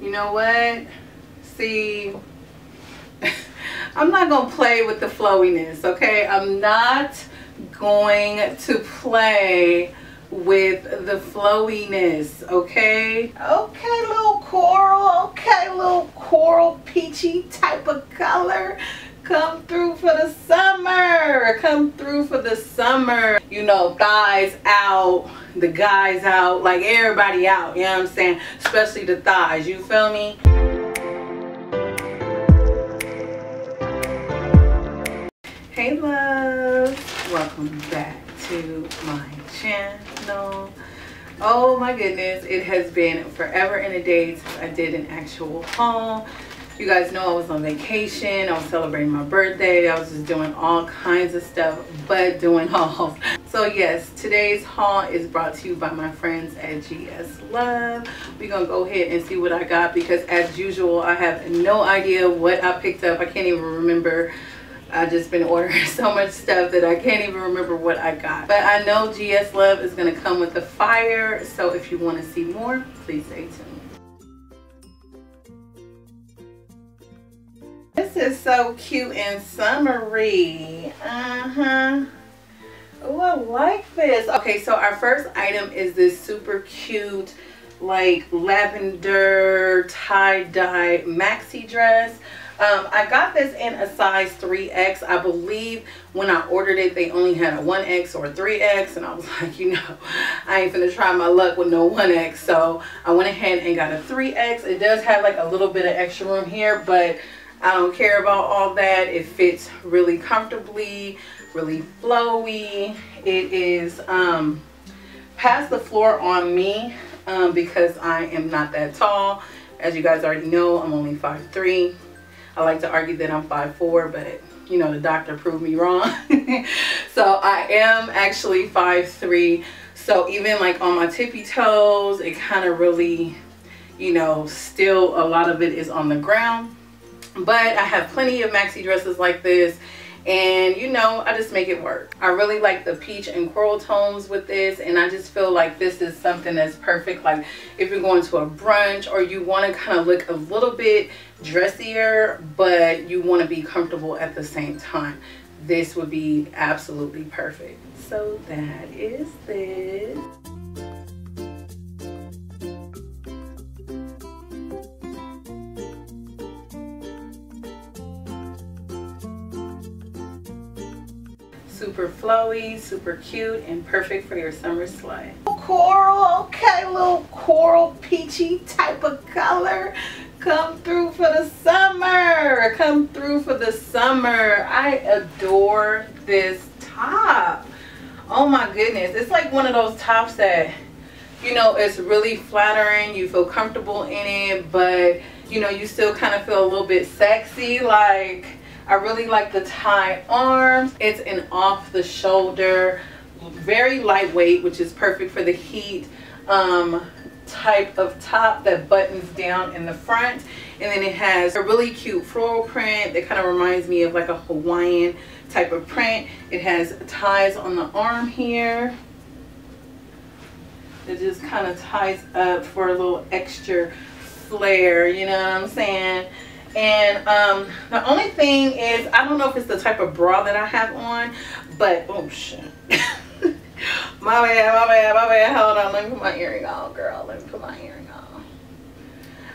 You know what? See, I'm not going to play with the flowiness, okay? I'm not going to play with the flowiness, okay? Okay, little coral. Okay, little coral peachy type of color. Come through for the summer. Come through for the summer. You know, thighs out, the guys out, like everybody out, you know what I'm saying? Especially the thighs, you feel me? Hey love, welcome back to my channel. Oh my goodness, it has been forever and a day since I did an actual haul. You guys know I was on vacation, I was celebrating my birthday, I was just doing all kinds of stuff, but doing hauls. So yes, today's haul is brought to you by my friends at GS Love. We're going to go ahead and see what I got because as usual, I have no idea what I picked up. I can't even remember. I've just been ordering so much stuff that I can't even remember what I got. But I know GS Love is going to come with the fire, so if you want to see more, please stay tuned. This is so cute and summery. Oh, I like this. Okay, so our first item is this super cute like lavender tie-dye maxi dress. I got this in a size 3X. I believe when I ordered it, they only had a 1X or a 3X. And I was like, you know, I ain't finna try my luck with no 1X. So I went ahead and got a 3X. It does have like a little bit of extra room here, but I don't care about all that. It fits really comfortably, really flowy. It is past the floor on me because I am not that tall. As you guys already know, I'm only 5'3". I like to argue that I'm 5'4", but you know, the doctor proved me wrong. So I am actually 5'3". So even like on my tippy toes, it kind of really, you know, still a lot of it is on the ground. But I have plenty of maxi dresses like this, and you know, I just make it work. I really like the peach and coral tones with this, and I just feel like this is something that's perfect. Like if you're going to a brunch or you want to kind of look a little bit dressier, but you want to be comfortable at the same time, this would be absolutely perfect. So that is this. Super flowy, super cute, and perfect for your summer slide. Coral, okay, little coral peachy type of color. Come through for the summer. Come through for the summer. I adore this top. Oh my goodness. It's like one of those tops that, you know, it's really flattering. You feel comfortable in it, but, you know, you still kind of feel a little bit sexy. Like, I really like the tie arms. It's an off the shoulder, very lightweight, which is perfect for the heat type of top that buttons down in the front. And then it has a really cute floral print that kind of reminds me of like a Hawaiian type of print. It has ties on the arm here. It just kind of ties up for a little extra flare, you know what I'm saying? And the only thing is, I don't know if it's the type of bra that I have on, but oh shit. My bad, my bad, my bad. Hold on, let me put my earring on, girl. Let me put my earring on.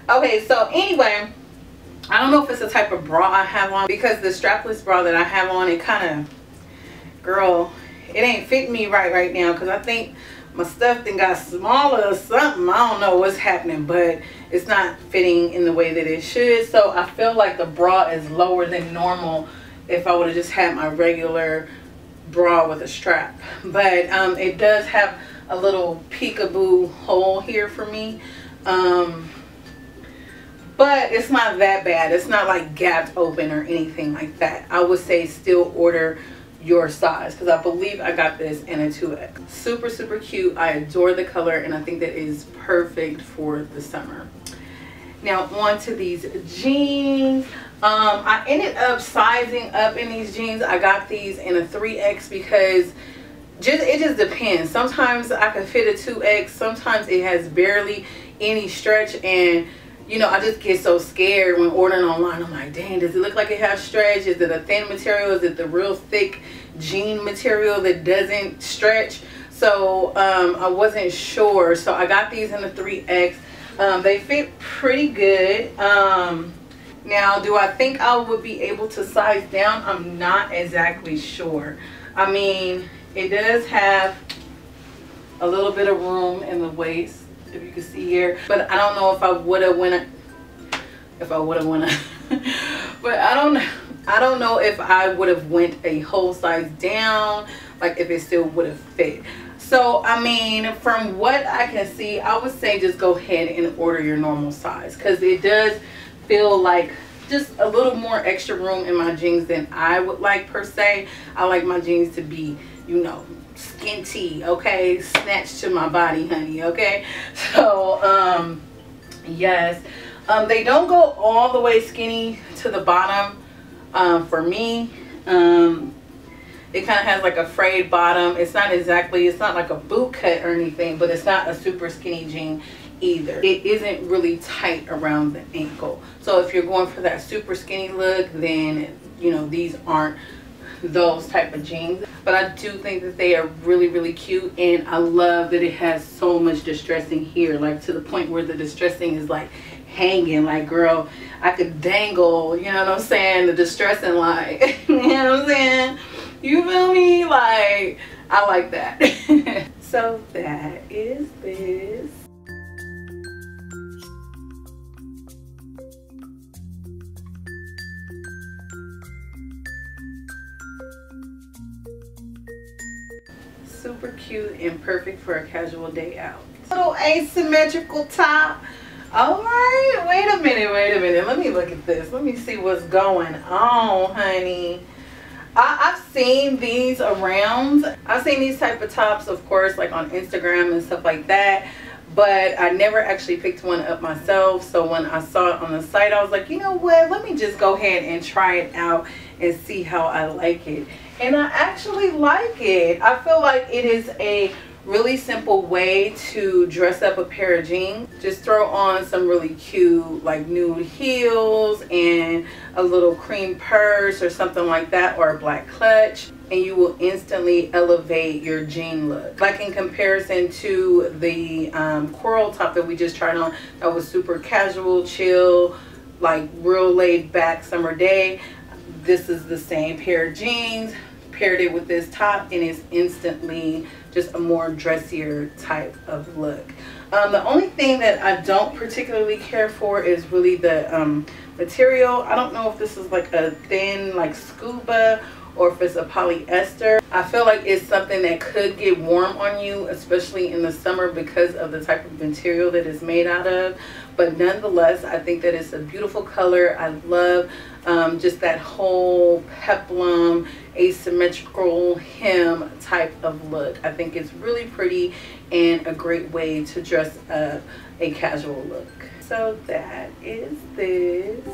Okay, so anyway, I don't know if it's the type of bra I have on because the strapless bra that I have on, it kind of, girl, it ain't fitting me right now because I think my stuff then got smaller or something. I don't know what's happening, but it's not fitting in the way that it should. So I feel like the bra is lower than normal if I would have just had my regular bra with a strap. But it does have a little peekaboo hole here for me. But it's not that bad. It's not like gapped open or anything like that. I would say still order your size because I believe I got this in a 2X. Super, super cute. I adore the color and I think that is perfect for the summer. Now on to these jeans. I ended up sizing up in these jeans. I got these in a 3X because it just depends. Sometimes I can fit a 2X. Sometimes it has barely any stretch and you know, I just get so scared when ordering online. I'm like, dang, does it look like it has stretch? Is it a thin material? Is it the real thick jean material that doesn't stretch? So I wasn't sure. So I got these in the 3X. They fit pretty good. Now, do I think I would be able to size down? I'm not exactly sure. I mean, it does have a little bit of room in the waist, if you can see here, but I don't know if I would have went, but I don't know if I would have went a whole size down, like if it still would have fit. So I mean, from what I can see, I would say just go ahead and order your normal size, because it does feel like just a little more extra room in my jeans than I would like per se. I like my jeans to be, you know, skinty, okay, snatched to my body, honey, okay. So yes, they don't go all the way skinny to the bottom. For me, it kind of has like a frayed bottom. It's not exactly, it's not like a boot cut or anything, but it's not a super skinny jean either. It isn't really tight around the ankle. So if you're going for that super skinny look, then, you know, these aren't those type of jeans. But I do think that they are really, really cute, and I love that it has so much distressing here, like to the point where the distressing is like hanging, like, girl, I could dangle, you know what I'm saying, the distressing line. You know what I'm saying, you feel me? Like, I like that. So that is this. Super cute and perfect for a casual day out. Little asymmetrical top. All right, wait a minute, let me look at this, let me see what's going on, honey. I've seen these around. I've seen these type of tops, of course, like on Instagram and stuff like that, but I never actually picked one up myself. So when I saw it on the site, I was like, you know what, let me just go ahead and try it out and see how I like it. And I actually like it. I feel like it is a really simple way to dress up a pair of jeans. Just throw on some really cute like nude heels and a little cream purse or something like that, or a black clutch, and you will instantly elevate your jean look. Like in comparison to the coral top that we just tried on, that was super casual, chill, like real laid back summer day. This is the same pair of jeans, paired it with this top, and it's instantly just a more dressier type of look. The only thing that I don't particularly care for is really the material. I don't know if this is like a thin, like scuba, or if it's a polyester. I feel like it's something that could get warm on you, especially in the summer, because of the type of material that it's made out of. But nonetheless, I think that it's a beautiful color. I love just that whole peplum, asymmetrical hem type of look. I think it's really pretty and a great way to dress up a casual look. So that is this.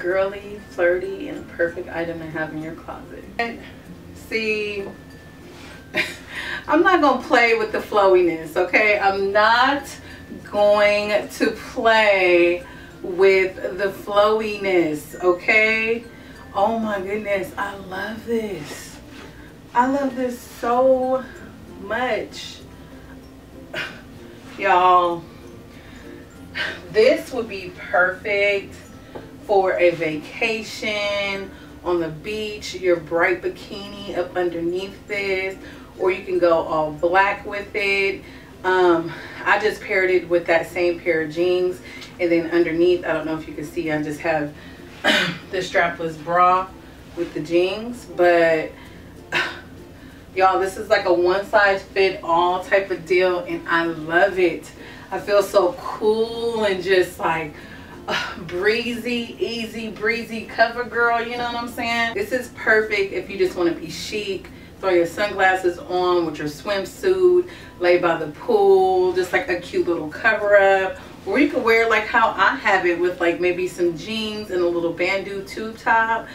Girly, flirty, and a perfect item to have in your closet. And see, I'm not gonna play with the flowiness, okay? I'm not going to play with the flowiness, okay? Oh my goodness, I love this. I love this so much. Y'all, this would be perfect for a vacation on the beach. Your bright bikini up underneath this, or you can go all black with it. I just paired it with that same pair of jeans, and then underneath, I don't know if you can see, I just have the strapless bra with the jeans. But y'all, this is like a one size fit all type of deal, and I love it. I feel so cool and just like breezy, easy breezy cover girl, you know what I'm saying? This is perfect if you just want to be chic, throw your sunglasses on with your swimsuit, lay by the pool, just like a cute little cover up. Or you can wear like how I have it, with like maybe some jeans and a little bandeau tube top,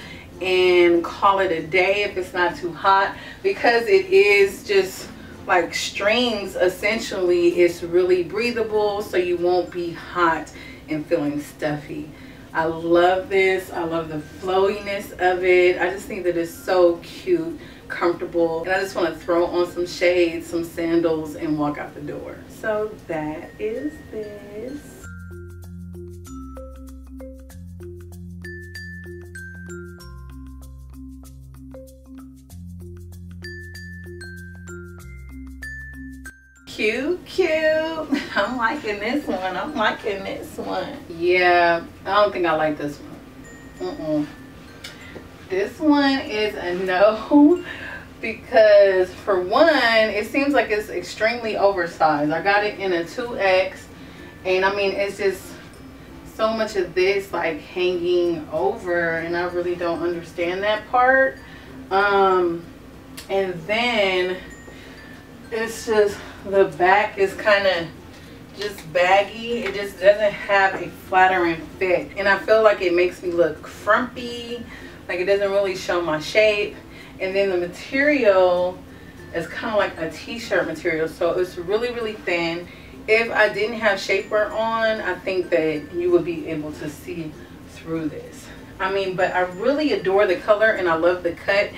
and call it a day if it's not too hot, because it is just like strings essentially. It's really breathable, so you won't be hot and feeling stuffy. I love this. I love the flowiness of it. I just think that it's so cute, comfortable, and I just want to throw on some shades, some sandals, and walk out the door. So that is this. Cute. I'm liking this one. Yeah, I don't think I like this one. This one is a no, because for one, it seems like it's extremely oversized. I got it in a 2X, and I mean, it's just so much of this like hanging over, and I really don't understand that part. And then it's just, the back is kind of just baggy. It just doesn't have a flattering fit, and I feel like it makes me look frumpy, like it doesn't really show my shape. And then the material is kind of like a t-shirt material, so it's really thin. If I didn't have shapewear on, I think that you would be able to see through this. I mean, but I really adore the color, and I love the cut.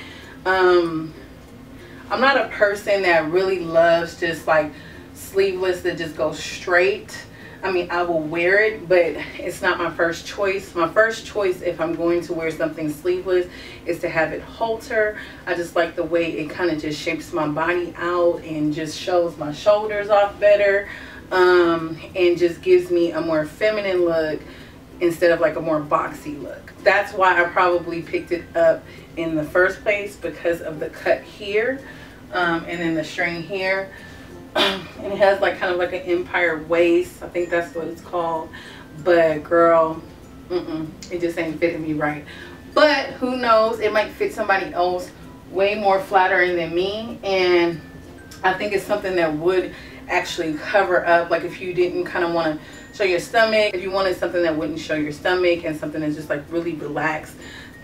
I'm not a person that really loves just like sleeveless that just goes straight. I mean, I will wear it, but it's not my first choice. My first choice, if I'm going to wear something sleeveless, is to have it halter. I just like the way it kind of just shapes my body out and just shows my shoulders off better, and just gives me a more feminine look instead of like a more boxy look. That's why I probably picked it up in the first place, because of the cut here, and then the string here. And it has like kind of like an empire waist, I think that's what it's called. But girl, it just ain't fitting me right. But who knows, it might fit somebody else way more flattering than me. And I think it's something that would actually cover up, like if you didn't kind of want to show your stomach, if you wanted something that wouldn't show your stomach and something that's just like really relaxed,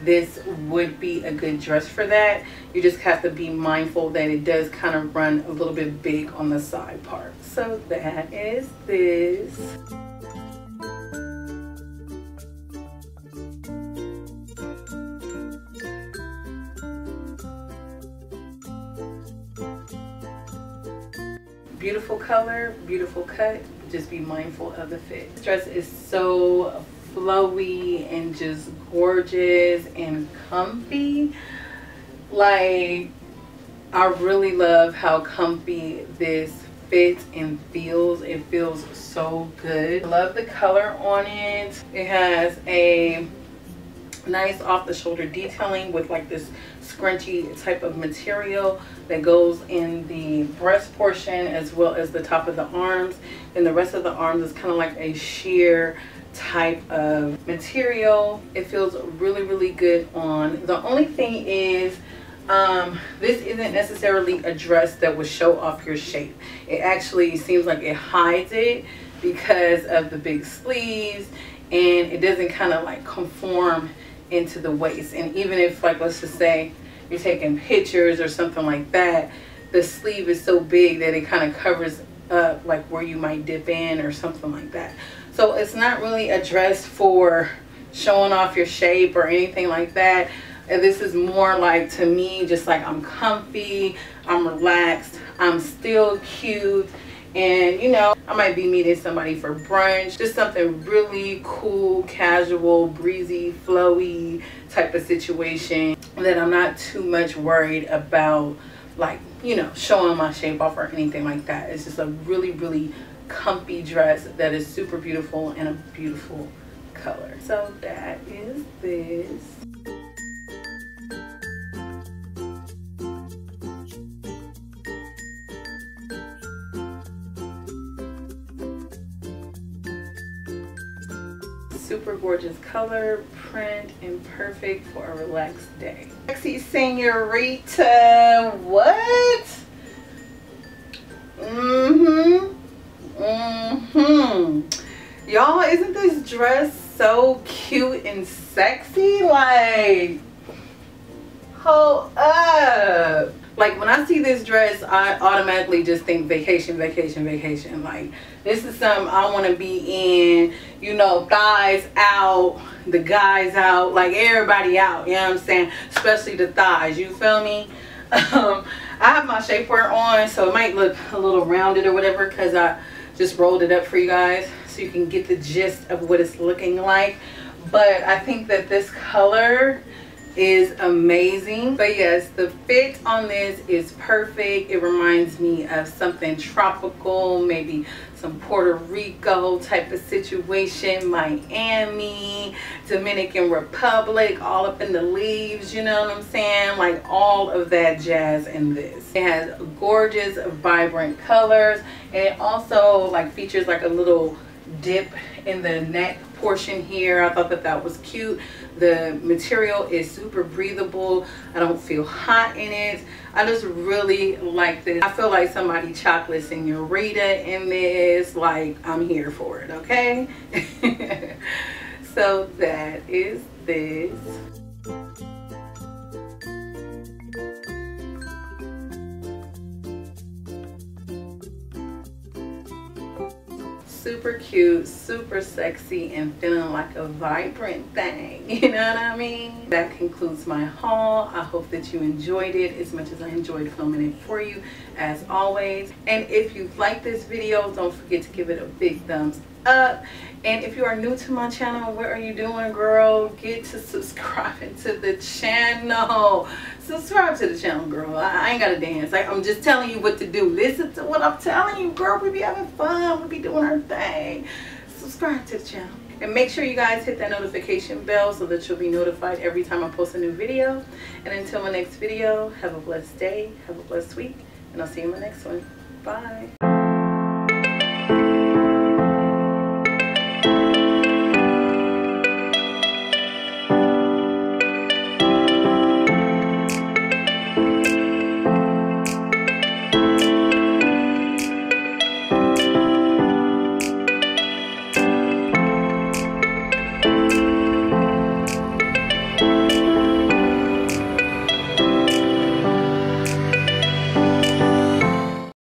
this would be a good dress for that. You just have to be mindful that it does kind of run a little bit big on the side part. So that is this. Beautiful color, beautiful cut. Just be mindful of the fit. This dress is so flowy and just gorgeous and comfy. Like, I really love how comfy this fits and feels. It feels so good. I love the color on it. It has a nice off-the-shoulder detailing with like this scrunchy type of material that goes in the breast portion as well as the top of the arms, and the rest of the arms is kind of like a sheer type of material. It feels really good on. The only thing is, this isn't necessarily a dress that would show off your shape. It actually seems like it hides it because of the big sleeves, and it doesn't kind of like conform into the waist. And even if, like, let's just say you're taking pictures or something like that, the sleeve is so big that it kind of covers up like where you might dip in or something like that. So it's not really a dress for showing off your shape or anything like that. And this is more like, to me, just like, I'm comfy, I'm relaxed, I'm still cute. And, you know, I might be meeting somebody for brunch. Just something really cool, casual, breezy, flowy type of situation that I'm not too much worried about, like, you know, showing my shape off or anything like that. It's just a really comfy dress that is super beautiful and a beautiful color. So that is this. Super gorgeous color, print, and perfect for a relaxed day. Sexy Senorita, what? Y'all, isn't this dress so cute and sexy? Like, Hold up. Like, when I see this dress, I automatically just think vacation, vacation, vacation. Like, this is something I want to be in, you know, thighs out, the guys out, like, everybody out, you know what I'm saying? Especially the thighs, you feel me? I have my shapewear on, so it might look a little rounded or whatever because I just rolled it up for you guys so you can get the gist of what it's looking like. But I think that this color is amazing. But yes, the fit on this is perfect. It reminds me of something tropical, maybe some Puerto Rico type of situation, Miami, Dominican Republic, all up in the leaves, you know what I'm saying? Like all of that jazz in this. It has gorgeous, vibrant colors, and it also like features like a little dip in the neck portion here. I thought that that was cute. The material is super breathable. I don't feel hot in it. I just really like this. I feel like somebody chocolate senorita in this. Like, I'm here for it, okay? So that is this. Super cute, super sexy, and feeling like a vibrant thing, you know what I mean? That concludes my haul. I hope that you enjoyed it as much as I enjoyed filming it for you, as always. And if you like this video, don't forget to give it a big thumbs up. And if you are new to my channel, what are you doing, girl? Get to subscribing to the channel. Subscribe to the channel, girl. I ain't gotta dance. I'm just telling you what to do. Listen to what I'm telling you, girl. We be having fun. We be doing our thing. Subscribe to the channel. And make sure you guys hit that notification bell so that you'll be notified every time I post a new video. And until my next video, have a blessed day, have a blessed week, and I'll see you in my next one. Bye.